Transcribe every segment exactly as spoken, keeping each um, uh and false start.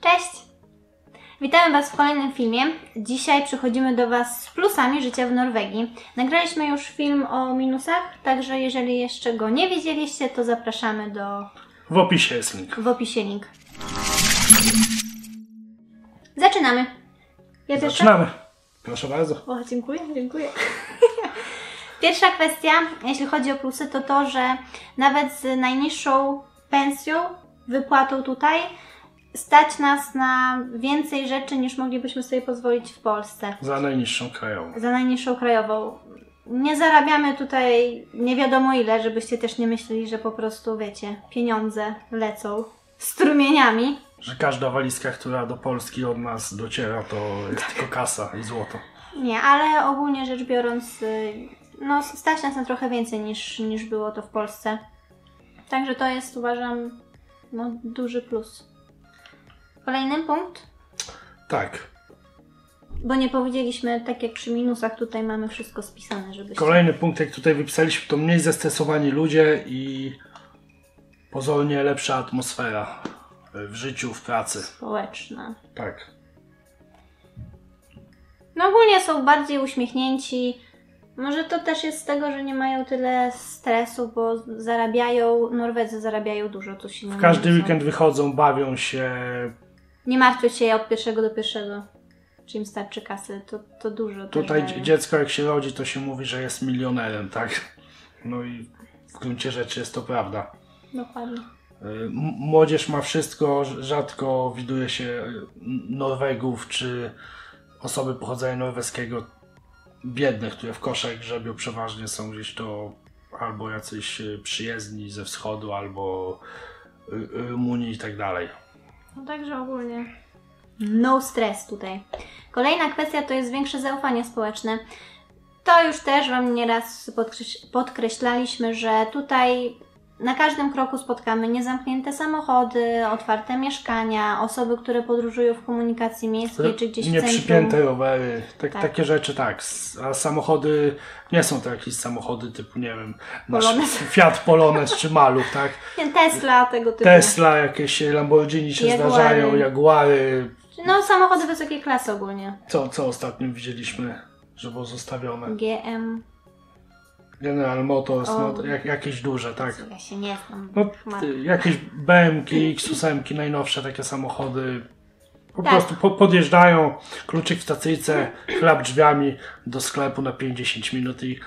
Cześć! Witamy Was w kolejnym filmie. Dzisiaj przychodzimy do Was z plusami życia w Norwegii. Nagraliśmy już film o minusach, także jeżeli jeszcze go nie widzieliście, to zapraszamy do... W opisie jest link. W opisie link. Zaczynamy. Ja Zaczynamy. Pierwsza... Proszę bardzo. O, dziękuję, dziękuję. Pierwsza kwestia, jeśli chodzi o plusy, to to, że nawet z najniższą pensją, wypłatą tutaj, stać nas na więcej rzeczy niż moglibyśmy sobie pozwolić w Polsce. Za najniższą krajową. Za najniższą krajową. Nie zarabiamy tutaj nie wiadomo ile, żebyście też nie myśleli, że po prostu, wiecie, pieniądze lecą strumieniami. Że każda walizka, która do Polski od nas dociera, to jest tylko kasa i złoto. Nie, ale ogólnie rzecz biorąc, no stać nas na trochę więcej niż, niż było to w Polsce. Także to jest, uważam, no, duży plus. Kolejny punkt? Tak. Bo nie powiedzieliśmy, tak jak przy minusach, tutaj mamy wszystko spisane, żebyście... Kolejny punkt, jak tutaj wypisaliśmy, to mniej zestresowani ludzie i pozornie lepsza atmosfera w życiu, w pracy. Społeczna. Tak. No ogólnie są bardziej uśmiechnięci. Może to też jest z tego, że nie mają tyle stresu, bo zarabiają, Norwedzy zarabiają dużo, to się nie W każdy mówi. Weekend wychodzą, bawią się. Nie martwią się od pierwszego do pierwszego, czy im starczy kasy, to, to dużo. Tutaj też dziecko jak się rodzi, to się mówi, że jest milionerem, tak? No i w gruncie rzeczy jest to prawda. Dokładnie. Młodzież ma wszystko, rzadko widuje się Norwegów czy osoby pochodzenia norweskiego biednych, które w koszach grzebią, przeważnie są gdzieś to albo jacyś przyjezdni ze wschodu, albo Rumunii i tak dalej. No także ogólnie no stres tutaj. Kolejna kwestia to jest większe zaufanie społeczne. To już też Wam nieraz podkreślaliśmy, że tutaj na każdym kroku spotkamy niezamknięte samochody, otwarte mieszkania, osoby, które podróżują w komunikacji miejskiej czy gdzieś w centrum. Nieprzypięte rowery, tak, tak. takie rzeczy, tak. A samochody nie są to jakieś samochody typu, nie wiem, Polones. Fiat Polones czy Maluch, tak? Nie, Tesla tego typu. Tesla, jakieś Lamborghini się Jaguary. zdarzają, Jaguary. No samochody wysokiej klasy ogólnie. Co, co ostatnio widzieliśmy, że było zostawione? G M. General Motors, o, no, jak, jakieś duże, tak? Ja się nie znam. No, jakieś B M ki, X osiem, najnowsze takie samochody. Po tak. prostu po, podjeżdżają, kluczyk w stacyjce, chlap drzwiami do sklepu na pięćdziesiąt minut i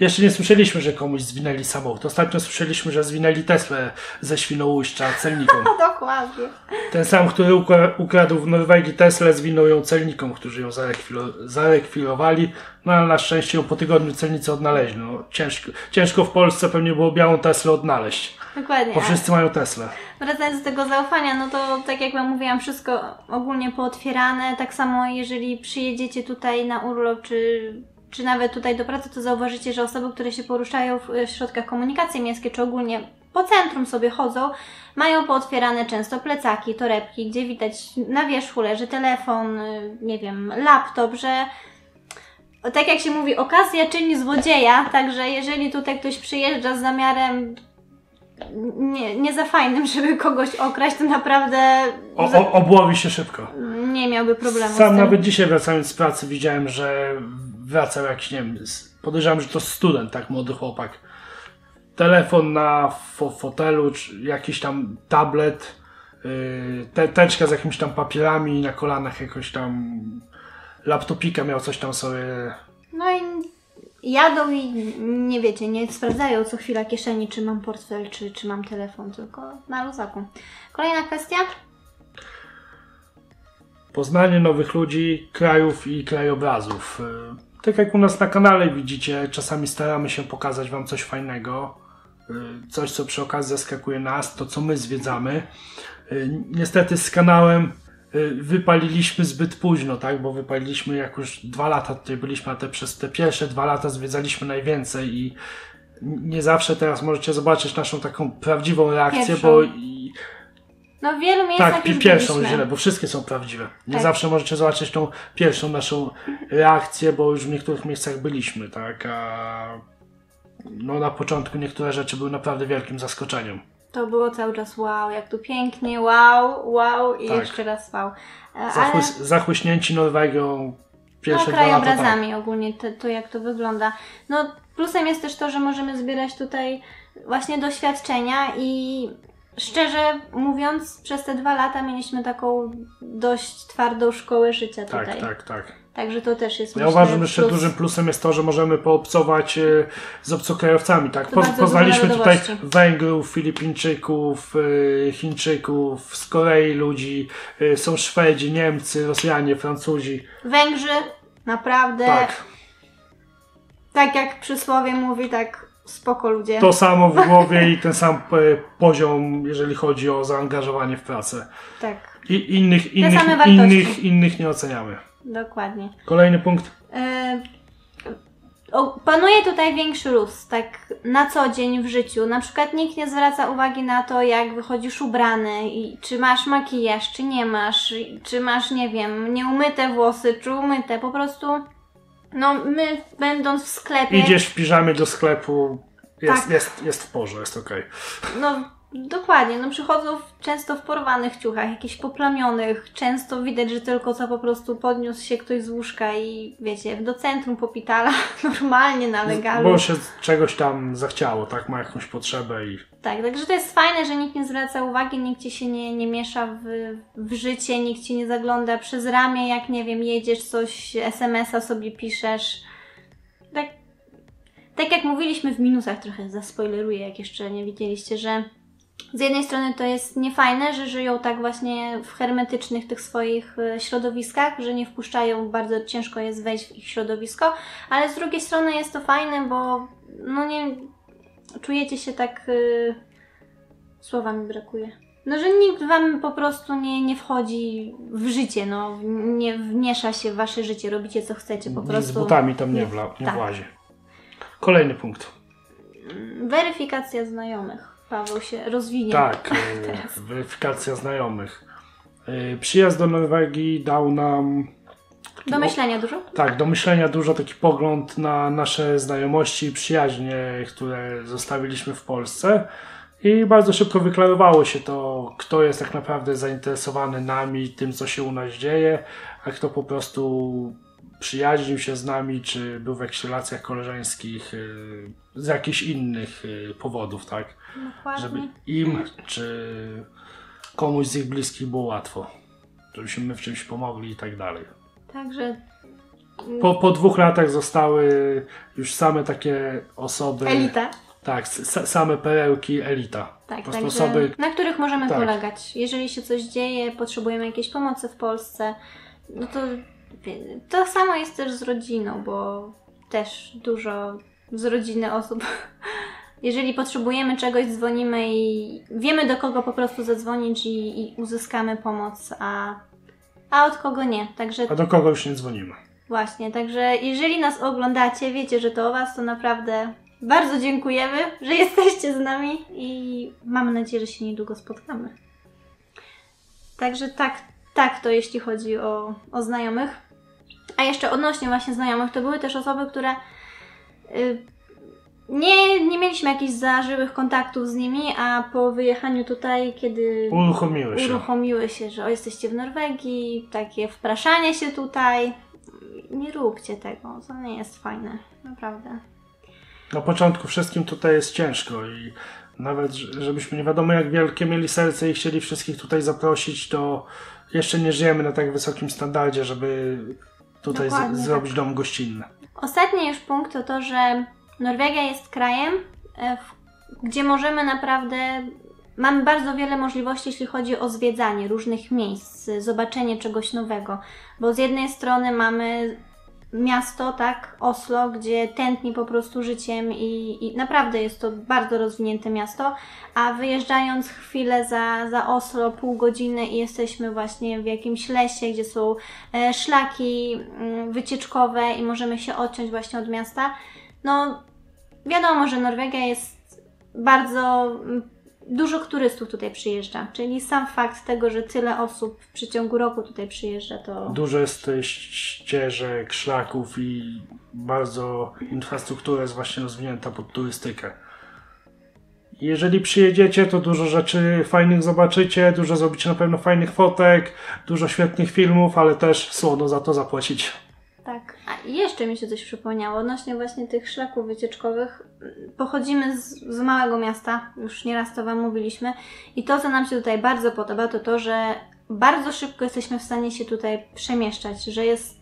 jeszcze nie słyszeliśmy, że komuś zwinęli samochód. Ostatnio słyszeliśmy, że zwinęli Teslę ze Świnoujścia celnikom. Dokładnie. Ten sam, który ukradł w Norwegii Teslę, zwinął ją celnikom, którzy ją zarekwirowali. No ale na szczęście ją po tygodniu celnicy odnaleźli. No, ciężko, ciężko w Polsce pewnie było białą Teslę odnaleźć. Dokładnie. Bo wszyscy mają Teslę. Wracając do tego zaufania, no to tak jak Wam mówiłam, wszystko ogólnie pootwierane. Tak samo jeżeli przyjedziecie tutaj na urlop, czy... czy nawet tutaj do pracy, to zauważycie, że osoby, które się poruszają w środkach komunikacji miejskiej, czy ogólnie po centrum sobie chodzą, mają pootwierane często plecaki, torebki, gdzie widać na wierzchu leży telefon, nie wiem, laptop, że tak jak się mówi, okazja czyni złodzieja, także jeżeli tutaj ktoś przyjeżdża z zamiarem nie, nie za fajnym, żeby kogoś okraść, to naprawdę... O, o, obłowi się szybko. Nie miałby problemu z tym. Sam nawet dzisiaj wracając z pracy widziałem, że wracał jakiś, nie wiem, podejrzewam, że to student, tak, młody chłopak. Telefon na fo fotelu, czy jakiś tam tablet, yy, te teczka z jakimiś tam papierami, na kolanach jakoś tam laptopika miał coś tam sobie. No i jadą i nie wiecie, nie sprawdzają co chwila kieszeni, czy mam portfel, czy, czy mam telefon, tylko na luzaku. Kolejna kwestia. Poznanie nowych ludzi, krajów i krajobrazów. Tak jak u nas na kanale widzicie, czasami staramy się pokazać Wam coś fajnego, coś co przy okazji zaskakuje nas, to co my zwiedzamy. Niestety z kanałem wypaliliśmy zbyt późno, tak? Bo wypaliliśmy jak już dwa lata tutaj byliśmy, a te, przez te pierwsze dwa lata zwiedzaliśmy najwięcej i nie zawsze teraz możecie zobaczyć naszą taką prawdziwą reakcję, pierwszą. bo i, No w wielu miejscach tak, już pierwszą byliśmy. źle, bo wszystkie są prawdziwe. Nie tak. zawsze możecie zobaczyć tą pierwszą naszą reakcję, bo już w niektórych miejscach byliśmy, tak? A no na początku niektóre rzeczy były naprawdę wielkim zaskoczeniem. to było cały czas wow, jak tu pięknie, wow, wow i tak. Jeszcze raz wow. Ale... Zachłyśnięci Norwegią pierwsze no, dwa lata. Krajobrazami tak. Ogólnie to, to jak to wygląda. No plusem jest też to, że możemy zbierać tutaj właśnie doświadczenia i szczerze mówiąc, przez te dwa lata mieliśmy taką dość twardą szkołę życia tutaj. Tak, tak, tak. Także to też jest, myślę, ja uważam, że jeszcze plus. Dużym plusem jest to, że możemy poobcować z obcokrajowcami, tak? Po, poznaliśmy tutaj Węgrów, Filipińczyków, Chińczyków, z Korei ludzi, są Szwedzi, Niemcy, Rosjanie, Francuzi. Węgrzy, naprawdę, tak, tak jak przysłowie mówi, tak spoko ludzie. To samo w głowie i ten sam poziom, jeżeli chodzi o zaangażowanie w pracę. Tak. I innych, innych, innych, innych nie oceniamy. Dokładnie. Kolejny punkt. Yy, o, panuje tutaj większy luz, tak na co dzień w życiu. Na przykład nikt nie zwraca uwagi na to, jak wychodzisz ubrany, i czy masz makijaż, czy nie masz, czy masz, nie wiem, nieumyte włosy, czy umyte, po prostu... No my, będąc w sklepie... Idziesz w piżamie do sklepu, jest, tak. jest, jest w porze, jest okej. Okay. No dokładnie, no przychodzą w, często w porwanych ciuchach, jakichś poplamionych, często widać, że tylko co po prostu podniósł się ktoś z łóżka i wiecie, do centrum popitala, normalnie na legalu. Bo się czegoś tam zachciało, tak, ma jakąś potrzebę i... Tak, także to jest fajne, że nikt nie zwraca uwagi, nikt ci się nie, nie miesza w, w życie, nikt ci nie zagląda przez ramię, jak nie wiem, jedziesz coś, es em es a sobie piszesz. Tak, tak jak mówiliśmy w minusach, trochę zaspoileruję, jak jeszcze nie widzieliście, że z jednej strony to jest niefajne, że żyją tak właśnie w hermetycznych tych swoich środowiskach, że nie wpuszczają, bardzo ciężko jest wejść w ich środowisko, ale z drugiej strony jest to fajne, bo no nie... Czujecie się tak... Yy, słowa mi brakuje. No, że nikt wam po prostu nie, nie wchodzi w życie, no. Nie wmiesza się w wasze życie, robicie co chcecie po prostu. Z butami tam nie, nie, wla, nie tak. Włazi. Kolejny punkt. Weryfikacja znajomych. Paweł się rozwinie. Tak, teraz. Weryfikacja znajomych. Yy, przyjazd do Norwegii dał nam... Do myślenia dużo? Tak, do myślenia dużo, taki pogląd na nasze znajomości i przyjaźnie, które zostawiliśmy w Polsce, i bardzo szybko wyklarowało się to, kto jest tak naprawdę zainteresowany nami, tym co się u nas dzieje, a kto po prostu przyjaźnił się z nami, czy był w jakichś relacjach koleżeńskich z jakichś innych powodów, tak? Dokładnie. Żeby im, czy komuś z ich bliskich było łatwo, żebyśmy my w czymś pomogli i tak dalej. Także... Po, po dwóch latach zostały już same takie osoby... Elita. Tak, same perełki, elita. Tak, po także, osoby, na których możemy tak. polegać. Jeżeli się coś dzieje, potrzebujemy jakiejś pomocy w Polsce, no to to samo jest też z rodziną, bo też dużo z rodziny osób... Jeżeli potrzebujemy czegoś, dzwonimy i wiemy, do kogo po prostu zadzwonić i, i uzyskamy pomoc, a... A od kogo nie, także... A do kogo już nie dzwonimy. Właśnie, także jeżeli nas oglądacie, wiecie, że to o was, to naprawdę bardzo dziękujemy, że jesteście z nami i mamy nadzieję, że się niedługo spotkamy. Także tak, tak to jeśli chodzi o, o znajomych. A jeszcze odnośnie właśnie znajomych, to były też osoby, które... Yy, Nie, nie mieliśmy jakichś zażyłych kontaktów z nimi, a po wyjechaniu tutaj, kiedy uruchomiły się, uruchomiły się że o, jesteście w Norwegii, takie wpraszanie się tutaj, nie róbcie tego, to nie jest fajne, naprawdę. Na początku wszystkim tutaj jest ciężko i nawet żebyśmy nie wiadomo jak wielkie mieli serce i chcieli wszystkich tutaj zaprosić, to jeszcze nie żyjemy na tak wysokim standardzie, żeby tutaj z, zrobić tak. dom gościnny. Ostatni już punkt to to, że Norwegia jest krajem, gdzie możemy naprawdę, mamy bardzo wiele możliwości, jeśli chodzi o zwiedzanie różnych miejsc, zobaczenie czegoś nowego, bo z jednej strony mamy miasto, tak, Oslo, gdzie tętni po prostu życiem i, i naprawdę jest to bardzo rozwinięte miasto, a wyjeżdżając chwilę za, za Oslo, pół godziny i jesteśmy właśnie w jakimś lesie, gdzie są szlaki wycieczkowe i możemy się odciąć właśnie od miasta. No, wiadomo, że Norwegia jest bardzo... Dużo turystów tutaj przyjeżdża, czyli sam fakt tego, że tyle osób w przeciągu roku tutaj przyjeżdża, to... Dużo jest ścieżek, szlaków i bardzo infrastruktura jest właśnie rozwinięta pod turystykę. Jeżeli przyjedziecie, to dużo rzeczy fajnych zobaczycie, dużo zrobicie na pewno fajnych fotek, dużo świetnych filmów, ale też słono za to zapłacić. Tak. A jeszcze mi się coś przypomniało odnośnie właśnie tych szlaków wycieczkowych. Pochodzimy z, z małego miasta, już nieraz to Wam mówiliśmy, i to, co nam się tutaj bardzo podoba, to to, że bardzo szybko jesteśmy w stanie się tutaj przemieszczać, że jest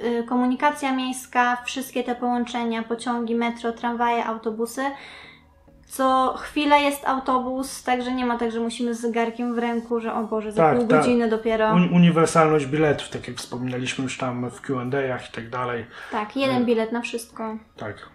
y, komunikacja miejska, wszystkie te połączenia, pociągi, metro, tramwaje, autobusy. Co chwilę jest autobus, także nie ma tak, że musimy z zegarkiem w ręku, że o Boże, za tak, pół tak. godziny dopiero. Uni uniwersalność biletów, tak jak wspominaliśmy już tam w Q and A-ach i tak dalej. Tak, jeden bilet na wszystko. Tak.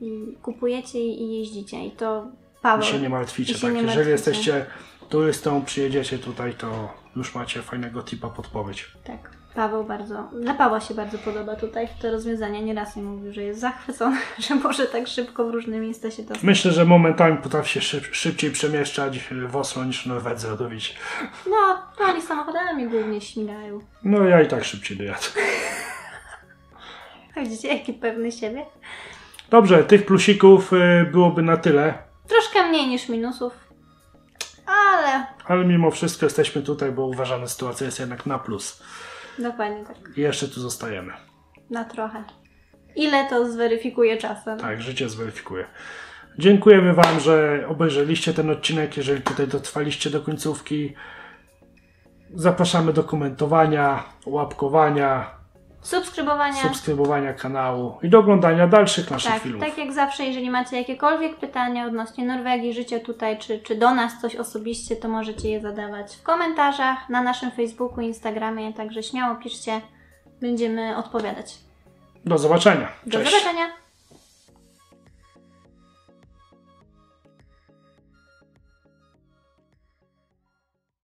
I kupujecie i jeździcie i to Paweł. I się nie martwicie, się tak. Nie Jeżeli martwicie. jesteście turystą, przyjedziecie tutaj, to już macie fajnego tipa, podpowiedź. Tak. Paweł bardzo, dla Pawła się bardzo podoba tutaj to rozwiązanie, nieraz mi mówił, że jest zachwycony, że może tak szybko w różne miejsca się dostać. Myślę, że momentami potrafi się szyb, szybciej przemieszczać w Oslo niż w Norwegii oczywiście. No, to oni samochodami głównie śmigają. No ja i tak szybciej dojadę. Widzicie, jaki pewny siebie. Dobrze, tych plusików byłoby na tyle. Troszkę mniej niż minusów. Ale... Ale mimo wszystko jesteśmy tutaj, bo uważam, że sytuacja jest jednak na plus. Dokładnie tak. I jeszcze tu zostajemy. Na trochę. Ile to zweryfikuje czasem. Tak, życie zweryfikuje. Dziękujemy Wam, że obejrzeliście ten odcinek. Jeżeli tutaj dotrwaliście do końcówki, zapraszamy do komentowania, łapkowania, subskrybowania, subskrybowania kanału i do oglądania dalszych naszych tak, filmów. Tak jak zawsze, jeżeli macie jakiekolwiek pytania odnośnie Norwegii, życia tutaj, czy, czy do nas coś osobiście, to możecie je zadawać w komentarzach, na naszym Facebooku, Instagramie, także śmiało piszcie, będziemy odpowiadać. Do zobaczenia. Cześć. Do zobaczenia.